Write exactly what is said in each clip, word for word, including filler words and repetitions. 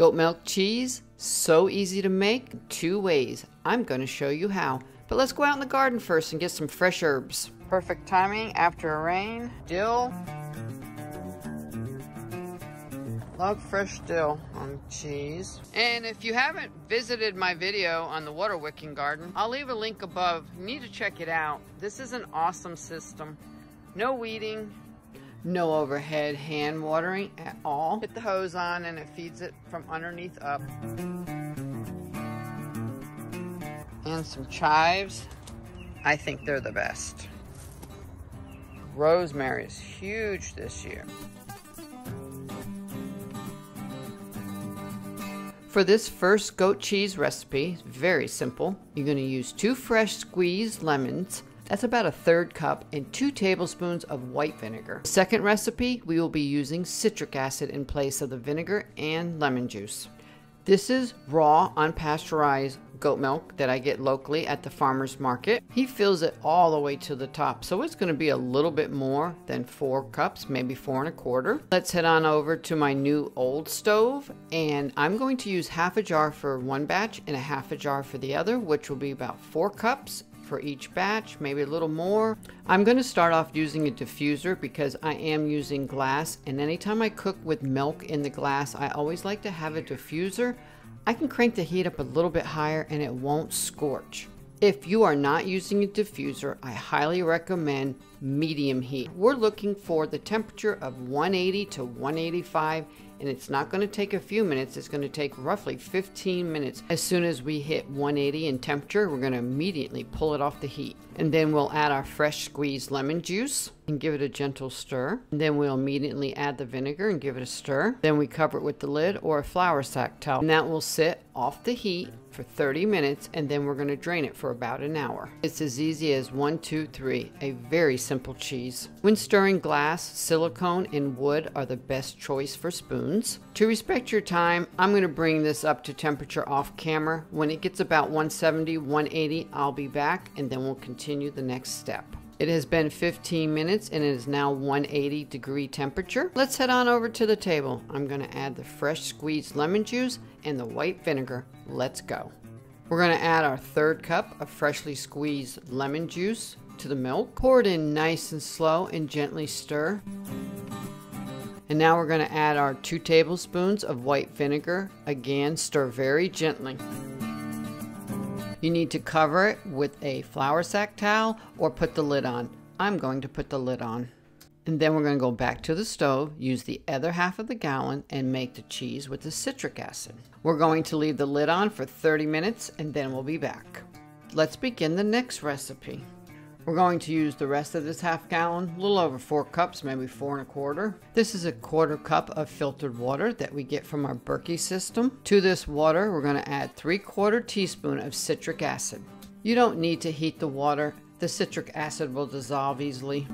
Goat milk cheese, so easy to make, two ways. I'm gonna show you how. But let's go out in the garden first and get some fresh herbs. Perfect timing after a rain. Dill. Love fresh dill on cheese. And if you haven't visited my video on the water wicking garden, I'll leave a link above. You need to check it out. This is an awesome system. No weeding. No overhead hand watering at all. Hit the hose on and it feeds it from underneath up. And some chives. I think they're the best. Rosemary is huge this year. For this first goat cheese recipe, very simple. You're going to use two fresh squeezed lemons. That's about a third cup and two tablespoons of white vinegar. Second recipe, we will be using citric acid in place of the vinegar and lemon juice. This is raw, unpasteurized goat milk that I get locally at the farmer's market. He fills it all the way to the top, so it's gonna be a little bit more than four cups, maybe four and a quarter. Let's head on over to my new old stove, and I'm going to use half a jar for one batch and a half a jar for the other, which will be about four cups. For each batch, maybe a little more. I'm going to start off using a diffuser because I am using glass, and anytime I cook with milk in the glass, I always like to have a diffuser. I can crank the heat up a little bit higher and it won't scorch. If you are not using a diffuser, I highly recommend medium heat. We're looking for the temperature of one eighty to one eighty-five, and it's not going to take a few minutes. It's going to take roughly fifteen minutes. As soon as we hit one eighty in temperature, we're going to immediately pull it off the heat. And then we'll add our fresh squeezed lemon juice and give it a gentle stir. And then we'll immediately add the vinegar and give it a stir. Then we cover it with the lid or a flour sack towel. And that will sit off the heat for thirty minutes, and then we're going to drain it for about an hour. It's as easy as one, two, three, a very simple cheese. When stirring, glass, silicone, and wood are the best choice for spoons. To respect your time, I'm going to bring this up to temperature off camera. When it gets about one seventy, one eighty, I'll be back, and then we'll continue the next step. It has been fifteen minutes and it is now one eighty degree temperature. Let's head on over to the table. I'm going to add the fresh squeezed lemon juice and the white vinegar. Let's go. We're going to add our third cup of freshly squeezed lemon juice to the milk. Pour it in nice and slow and gently stir. And now we're going to add our two tablespoons of white vinegar. Again, stir very gently. You need to cover it with a flour sack towel or put the lid on. I'm going to put the lid on. And then we're going to go back to the stove, use the other half of the gallon, and make the cheese with the citric acid. We're going to leave the lid on for thirty minutes, and then we'll be back. Let's begin the next recipe. We're going to use the rest of this half gallon, a little over four cups, maybe four and a quarter. This is a quarter cup of filtered water that we get from our Berkey system. To this water, we're going to add three quarter teaspoon of citric acid. You don't need to heat the water. The citric acid will dissolve easily.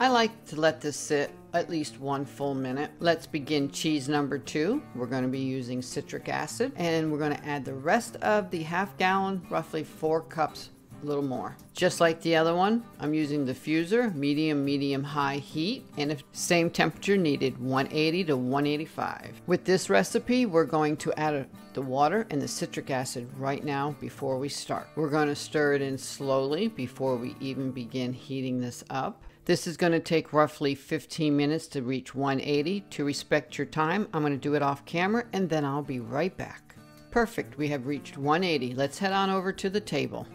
I like to let this sit at least one full minute. Let's begin cheese number two. We're going to be using citric acid, and we're going to add the rest of the half gallon, roughly four cups, a little more. Just like the other one, I'm using diffuser, medium, medium, high heat, and if same temperature needed, one eighty to one eighty-five. With this recipe, we're going to add a, the water and the citric acid right now before we start. We're going to stir it in slowly before we even begin heating this up. This is going to take roughly fifteen minutes to reach one eighty. To respect your time, I'm going to do it off camera, and then I'll be right back. Perfect, we have reached one eighty. Let's head on over to the table.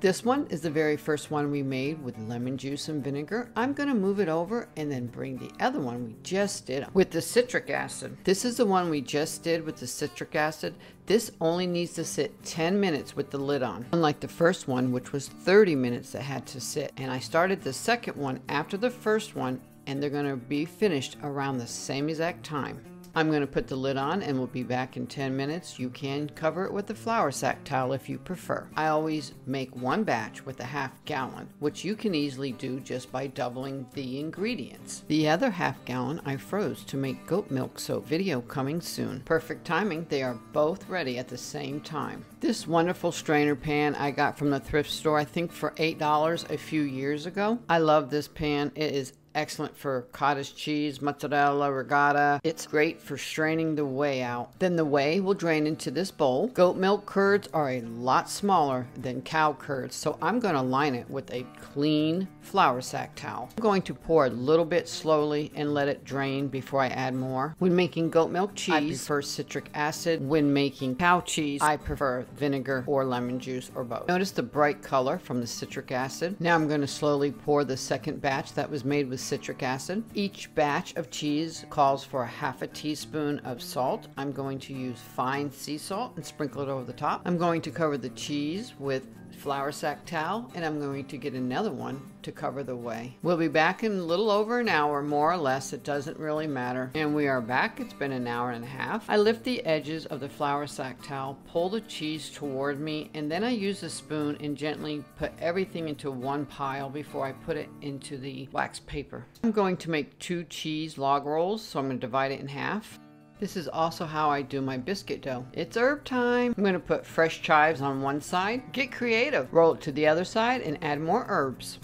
This one is the very first one we made with lemon juice and vinegar. I'm going to move it over and then bring the other one we just did with the citric acid. This is the one we just did with the citric acid. This only needs to sit ten minutes with the lid on, unlike the first one, which was thirty minutes that had to sit. And I started the second one after the first one, and they're going to be finished around the same exact time. I'm going to put the lid on and we'll be back in ten minutes. You can cover it with a flour sack towel if you prefer. I always make one batch with a half gallon, which you can easily do just by doubling the ingredients. The other half gallon I froze to make goat milk soap. Video coming soon. Perfect timing. They are both ready at the same time. This wonderful strainer pan I got from the thrift store, I think for eight dollars a few years ago. I love this pan. It is excellent for cottage cheese, mozzarella, ricotta. It's great for straining the whey out. Then the whey will drain into this bowl. Goat milk curds are a lot smaller than cow curds, so I'm going to line it with a clean flour sack towel. I'm going to pour a little bit slowly and let it drain before I add more. When making goat milk cheese, I prefer citric acid. When making cow cheese, I prefer vinegar or lemon juice or both. Notice the bright color from the citric acid. Now I'm going to slowly pour the second batch that was made with citric acid. Each batch of cheese calls for a half a teaspoon of salt. I'm going to use fine sea salt and sprinkle it over the top. I'm going to cover the cheese with flour sack towel, and I'm going to get another one to cover the whey. We'll be back in a little over an hour, more or less, it doesn't really matter. And we are back. It's been an hour and a half. I lift the edges of the flour sack towel, pull the cheese toward me, and then I use a spoon and gently put everything into one pile before I put it into the wax paper. I'm going to make two cheese log rolls, so I'm going to divide it in half. This is also how I do my biscuit dough. It's herb time. I'm going to put fresh chives on one side. Get creative. Roll it to the other side and add more herbs.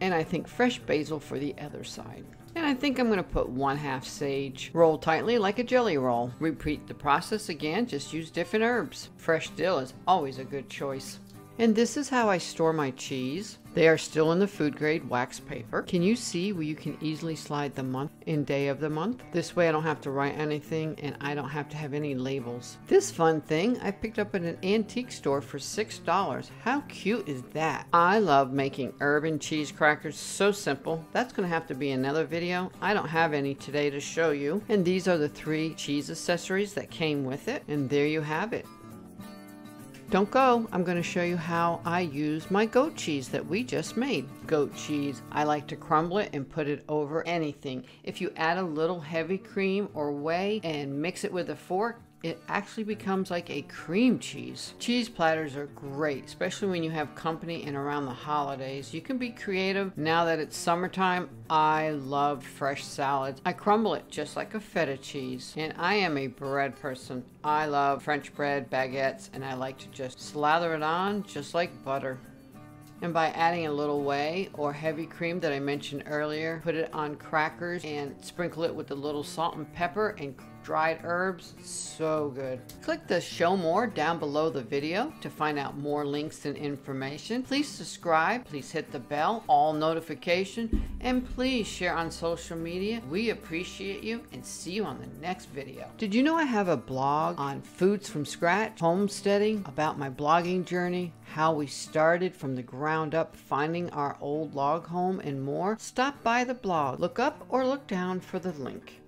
And I think fresh basil for the other side. And I think I'm going to put one half sage. Roll tightly like a jelly roll. Repeat the process again. Just use different herbs. Fresh dill is always a good choice. And this is how I store my cheese. They are still in the food grade wax paper. Can you see where you can easily slide the month and day of the month? This way I don't have to write anything, and I don't have to have any labels. This fun thing I picked up at an antique store for six dollars. How cute is that? I love making herb and cheese crackers. So simple. That's going to have to be another video. I don't have any today to show you. And these are the three cheese accessories that came with it. And there you have it. Don't go, I'm going to show you how I use my goat cheese that we just made. Goat cheese, I like to crumble it and put it over anything. If you add a little heavy cream or whey and mix it with a fork, it actually becomes like a cream cheese. Cheese platters are great, especially when you have company and around the holidays. You can be creative. Now that it's summertime, I love fresh salads. I crumble it just like a feta cheese. And I am a bread person. I love French bread, baguettes, and I like to just slather it on just like butter. And by adding a little whey or heavy cream that I mentioned earlier, put it on crackers and sprinkle it with a little salt and pepper and dried herbs. So good. Click the show more down below the video to find out more links and information. Please subscribe, please hit the bell, all notification, and please share on social media. We appreciate you and see you on the next video. Did you know I have a blog on foods from scratch, homesteading, about my blogging journey, how we started from the ground up, finding our old log home, and more? Stop by the blog, look up or look down for the link.